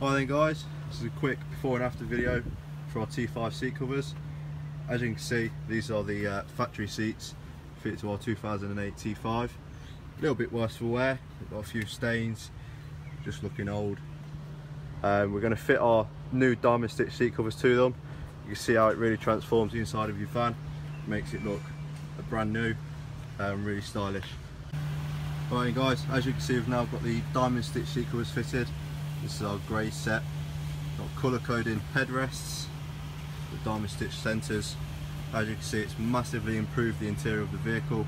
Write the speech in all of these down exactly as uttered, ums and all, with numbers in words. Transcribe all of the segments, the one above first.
Hi then guys, this is a quick before and after video for our T five seat covers. As you can see, these are the uh, factory seats fitted to our two thousand eight T five. A little bit worse for wear, they've got a few stains, just looking old. Um, we're going to fit our new diamond stitch seat covers to them. You can see how it really transforms the inside of your van, makes it look brand new and really stylish. Right guys, as you can see, we've now got the diamond stitch seat covers fitted. This is our grey set. Got colour coding headrests, the diamond stitch centres. As you can see, it's massively improved the interior of the vehicle.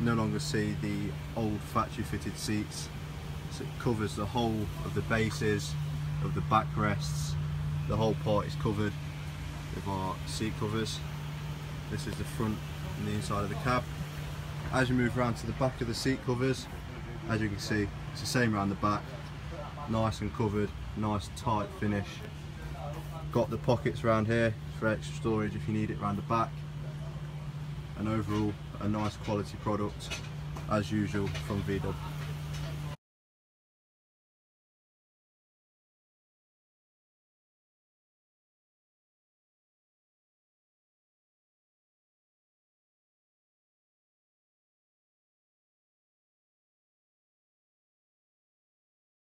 No longer see the old factory fitted seats. So it covers the whole of the bases, of the backrests. The whole part is covered with our seat covers. This is the front and the inside of the cab. As you move around to the back of the seat covers, as you can see, it's the same around the back. Nice and covered, nice tight finish. Got the pockets around here for extra storage if you need it around the back. And overall, a nice quality product as usual from V W.